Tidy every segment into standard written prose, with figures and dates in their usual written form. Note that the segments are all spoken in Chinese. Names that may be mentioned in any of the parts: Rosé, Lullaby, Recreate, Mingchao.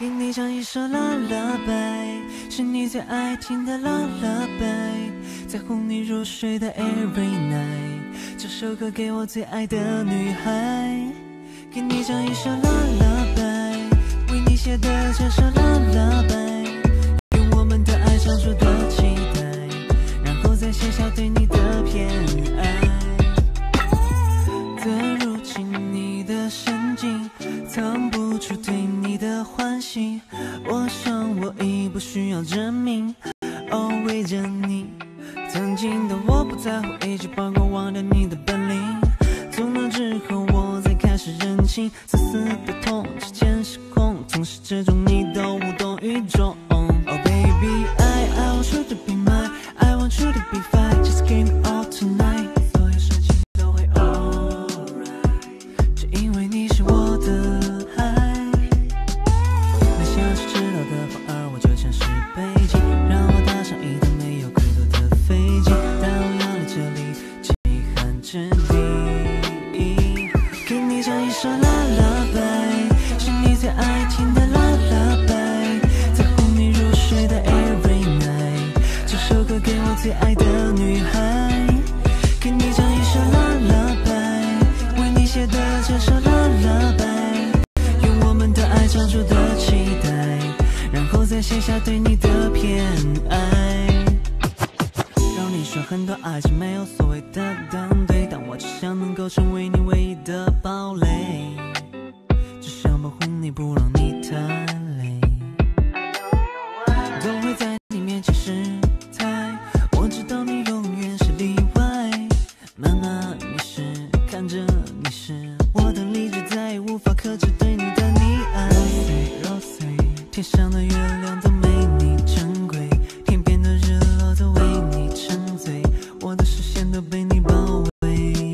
给你唱一首lullaby，是你最爱听的lullaby，在哄你入睡的 every night，这首歌给我最爱的女孩。给你唱一首lullaby，为你写的这首lullaby，用我们的爱唱出的期待，然后再写下对你的偏爱。 再入侵你的神经，藏不住对你的欢喜。我想我已不需要证明，哦，围着你。曾经的我不在乎，一直包括忘掉你的本领。从那之后，我才开始认清，自私的痛，之间失控，从始至终你都无动于衷。Oh baby, I want you to be mine, I want you to be fine, just give me all tonight. 最爱的女孩，给你唱一首lullaby，为你写的这首lullaby，用我们的爱唱出的期待，然后再写下对你的偏爱。让你说很多爱情没有所谓的登对，但我只想能够成为你唯一的堡垒，只想保护你，不让你太累。都会在你面前失态。 知道你永远是例外，妈妈，你是看着你是我的理智，再也无法克制对你的溺爱。Rosé， 天上的月亮都没你珍贵，天边的日落都为你沉醉，我的视线都被你包围。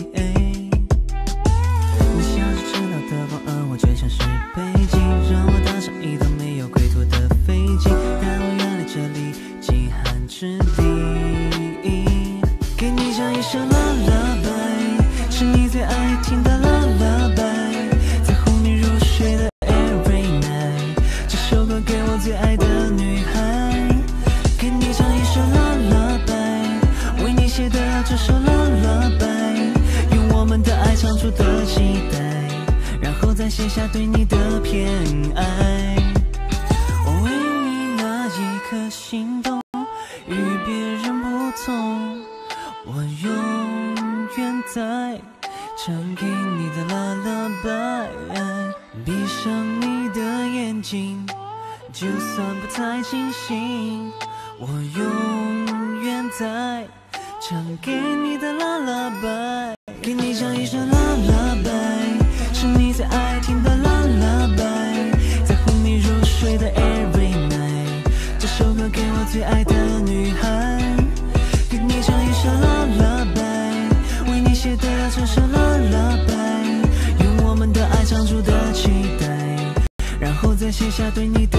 你像是迟到的风，而我却像是北京，让我搭上一趟没有归途的飞机，带我远离这里极寒之地。 给你唱一首lullaby，是你最爱听的lullaby，在哄你入睡的 every night，这首歌给我最爱的女孩。给你唱一首lullaby，为你写的这首lullaby，用我们的爱唱出的期待，然后再写下对你的偏爱。我为你那一颗心动，与别人不同。 我永远在唱给你的lullaby，闭上你的眼睛，就算不太清醒，我永远在唱给你的lullaby，给你唱一首lullaby，是你最爱听的lullaby，在哄你入睡的 every night，这首歌给我最爱的女孩。 给你唱一首lullaby，为你写的这首lullaby，用我们的爱唱出的期待，然后再写下对你的。